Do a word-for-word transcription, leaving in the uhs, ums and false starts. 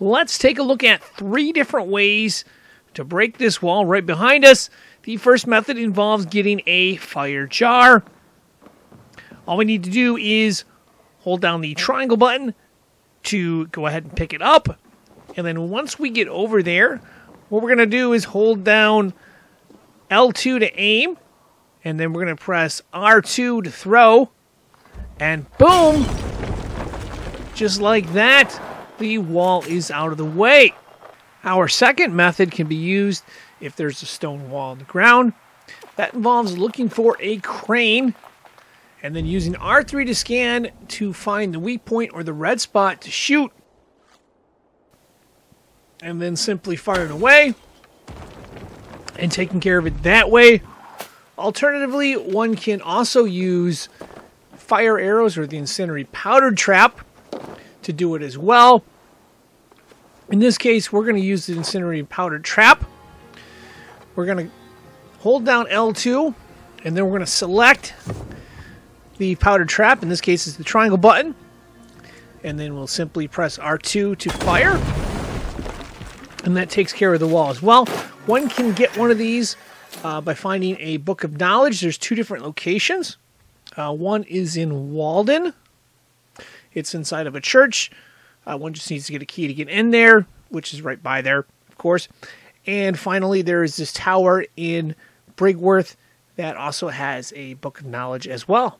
let's take a look at three different ways to break this wall right behind us. The first method involves getting a fire jar. All we need to do is hold down the triangle button to go ahead and pick it up. And then once we get over there, what we're going to do is hold down L two to aim. And then we're going to press R two to throw. And boom! Just like that, the wall is out of the way. Our second method can be used if there's a stone wall on the ground. That involves looking for a crane and then using R three to scan to find the weak point or the red spot to shoot. And then simply firing away and taking care of it that way. Alternatively, one can also use fire arrows or the incendiary powder trap to do it as well. In this case, we're going to use the incendiary powder trap. We're going to hold down L two, and then we're going to select the powder trap. In this case, it's the triangle button. And then we'll simply press R two to fire. And that takes care of the wall as well. One can get one of these uh, by finding a book of knowledge. There's two different locations. Uh, one is in Walden. It's inside of a church. Uh, one just needs to get a key to get in there, which is right by there, of course. And finally, there is this tower in Brigworth that also has a book of knowledge as well.